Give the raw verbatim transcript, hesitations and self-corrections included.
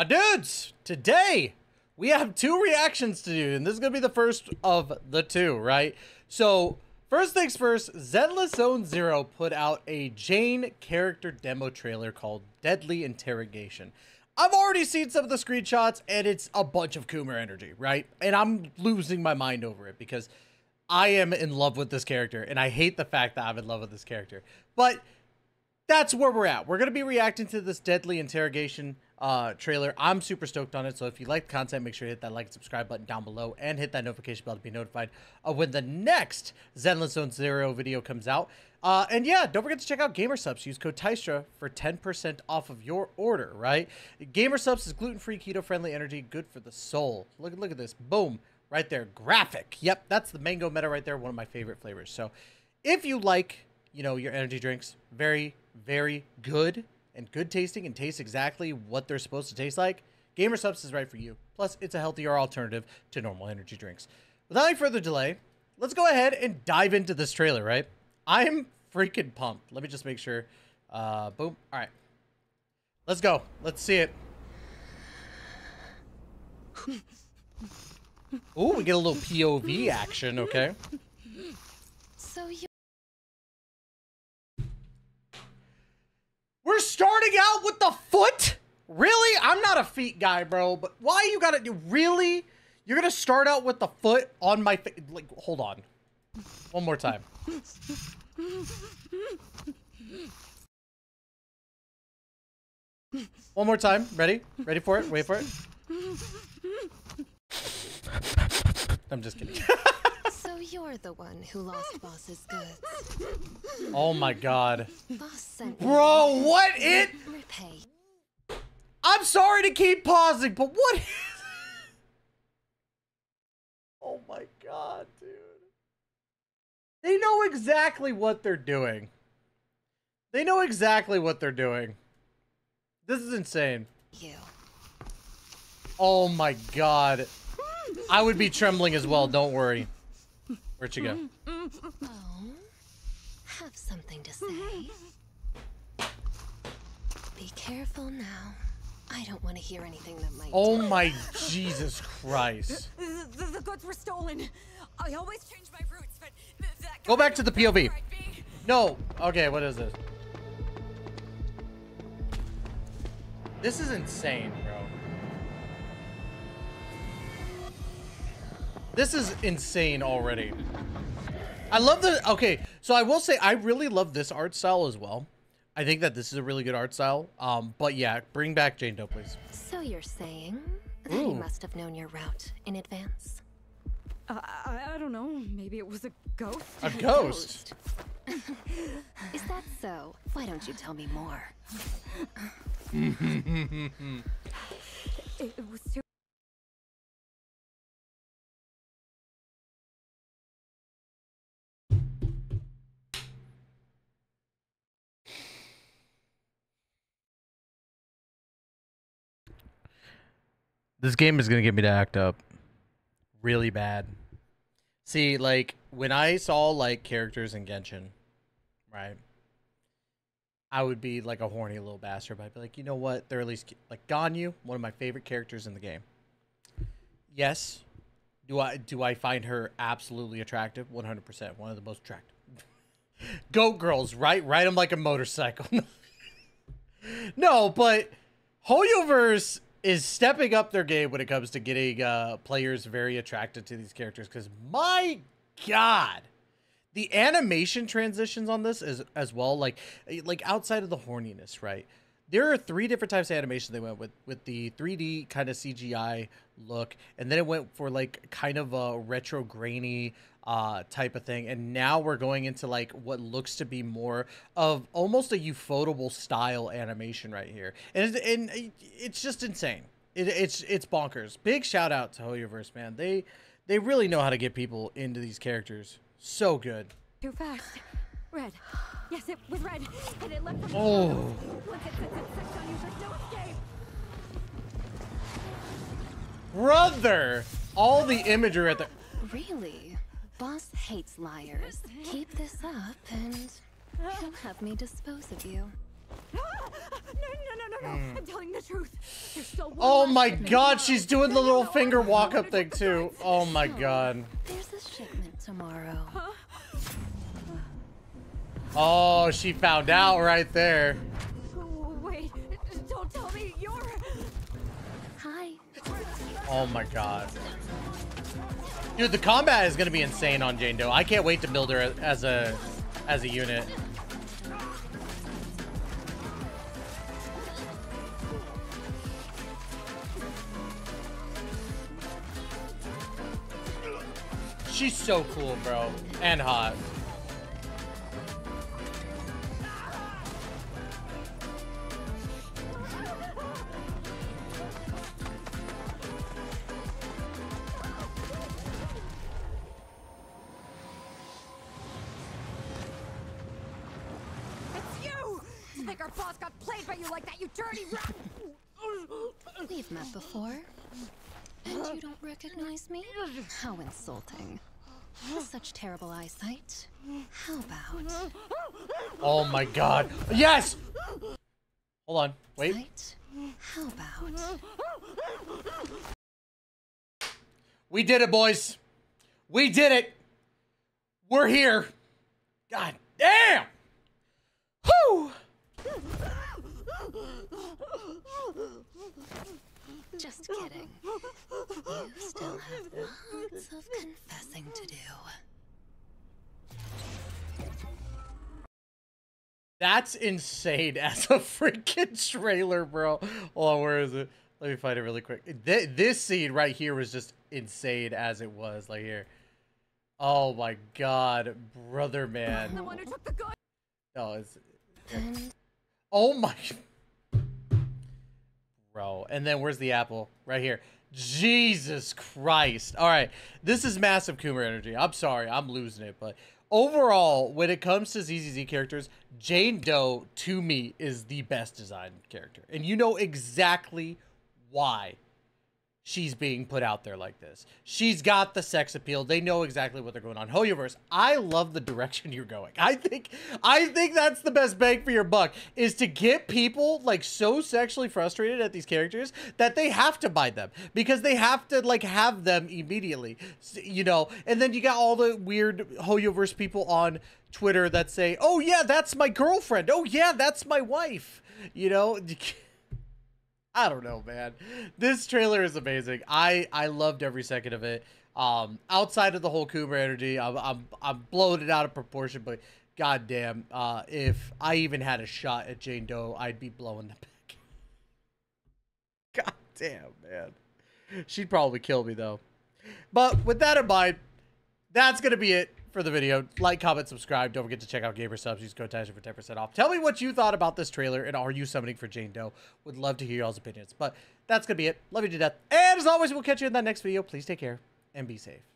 My dudes, today we have two reactions to do, and this is gonna be the first of the two, right? So first things first, Zenless Zone Zero put out a Jane character demo trailer called Deadly Interrogation. I've already seen some of the screenshots, and it's a bunch of Coomer energy, right? And I'm losing my mind over it because I am in love with this character, and I hate the fact that I'm in love with this character. But that's where we're at. We're gonna be reacting to this Deadly Interrogation Uh, trailer. I'm super stoked on it, so if you like the content, make sure you hit that like and subscribe button down below and hit that notification bell to be notified of when the next Zenless Zone Zero video comes out. Uh, and yeah, don't forget to check out GamerSupps. Use code TYSTRA for ten percent off of your order, right? GamerSupps is gluten-free, keto-friendly energy, good for the soul. Look, look at this. Boom. Right there. Graphic. Yep, that's the mango meta right there. One of my favorite flavors. So if you like, you know, your energy drinks, very, very good and good tasting and tastes exactly what they're supposed to taste like, GamerSupps is right for you. Plus, it's a healthier alternative to normal energy drinks. Without any further delay, let's go ahead and dive into this trailer, right? I'm freaking pumped. Let me just make sure. Uh, boom. All right. Let's go. Let's see it. Oh, we get a little P O V action, okay? So you We're starting out with the foot? Really? I'm not a feet guy, bro, but why you gotta do, really? You're gonna start out with the foot on my face? Like, hold on. One more time. One more time. Ready? Ready for it? Wait for it. I'm just kidding. So you're the one who lost Boss's goods. Oh my god. Boss sent me. Bro, what it? Repay. I'm sorry to keep pausing, but what is it? Oh my god, dude. They know exactly what they're doing. They know exactly what they're doing. This is insane. You. Oh my god. I would be trembling as well, don't worry. Where'd you go? Oh, have something to say. Be careful now. I don't want to hear anything that might. Oh my Jesus Christ! The, the, the goods were stolen. I always change my routes, but th that go back to the P O V. No. Okay. What is this? This is insane, bro. This is insane already. I love the, okay, so I will say I really love this art style as well. I think that this is a really good art style. Um, but yeah, bring back Jane Doe, please. So you're saying that you must have known your route in advance? Uh, I, I don't know. Maybe it was a ghost. A ghost? Is that so? Why don't you tell me more? it, it was too This game is going to get me to act up really bad. See, like, when I saw, like, characters in Genshin, right, I would be, like, a horny little bastard. But I'd be like, you know what? They're at least, like, Ganyu, one of my favorite characters in the game. Yes. Do I do I find her absolutely attractive? one hundred percent. One of the most attractive. Goat girls, right? Ride them like a motorcycle. No, but Hoyoverse is stepping up their game when it comes to getting uh, players very attracted to these characters. Because my god, the animation transitions on this is as well. Like, like outside of the horniness, right? There are three different types of animation they went with, with the three D kind of C G I look, and then it went for like kind of a retro grainy uh, type of thing, and now we're going into like what looks to be more of almost a ufotable style animation right here, and it's, and it's just insane. It, it's it's bonkers. Big shout out to Hoyoverse, man. They they really know how to get people into these characters. So good. Too fast. Red. Yes, it was red. And it left from oh. Look at the on you, but no escape. Brother! All the imagery at the Really? Boss hates liars. Keep this up and he'll have me dispose of you. No, no, no, no, no. I'm telling the truth. There's still one. Oh my god, she's doing the little finger walk up thing too. Oh my god. There's a shipment tomorrow. Oh, she found out right there. Wait, don't tell me you're... Hi. Oh my god. Dude, the combat is gonna be insane on Jane Doe. I can't wait to build her as a as a unit. She's so cool, bro, and hot. We've met before, and you don't recognize me? How insulting. Such terrible eyesight. How about... Oh my god. Yes! Hold on, wait. How about... We did it, boys. We did it. We're here. God damn! Whew! Just kidding. You still have lots of confessing to do. That's insane as a freaking trailer, bro. Hold on, where is it? Let me find it really quick. Th this scene right here was just insane as it was, like here. Oh my god, brother man. The one who took the gun. No, it's... it's oh my... Bro, and then where's the apple? Right here. Jesus Christ. All right, this is massive Coomer energy. I'm sorry, I'm losing it, but overall, when it comes to Z Z Z characters, Jane Doe, to me, is the best designed character. And you know exactly why she's being put out there like this. She's got the sex appeal. They know exactly what they're going on. Hoyoverse, I love the direction you're going. I think I think that's the best bang for your buck, is to get people like so sexually frustrated at these characters that they have to buy them, because they have to like have them immediately, you know. And then you got all the weird Hoyoverse people on Twitter that say, oh yeah, that's my girlfriend. Oh yeah, that's my wife. You know, I don't know, man. This trailer is amazing. I, I loved every second of it. Um, outside of the whole Coomer energy, I'm, I'm, I'm bloated out of proportion, but goddamn, uh, if I even had a shot at Jane Doe, I'd be blowing the back. Goddamn, man. She'd probably kill me, though. But with that in mind, that's going to be it for the video. Like, comment, subscribe. Don't forget to check out GamerSupps. Use code TYSTRA for ten percent off. Tell me what you thought about this trailer, and are you summoning for Jane Doe? Would love to hear y'all's opinions. But that's going to be it. Love you to death. And as always, we'll catch you in that next video. Please take care and be safe.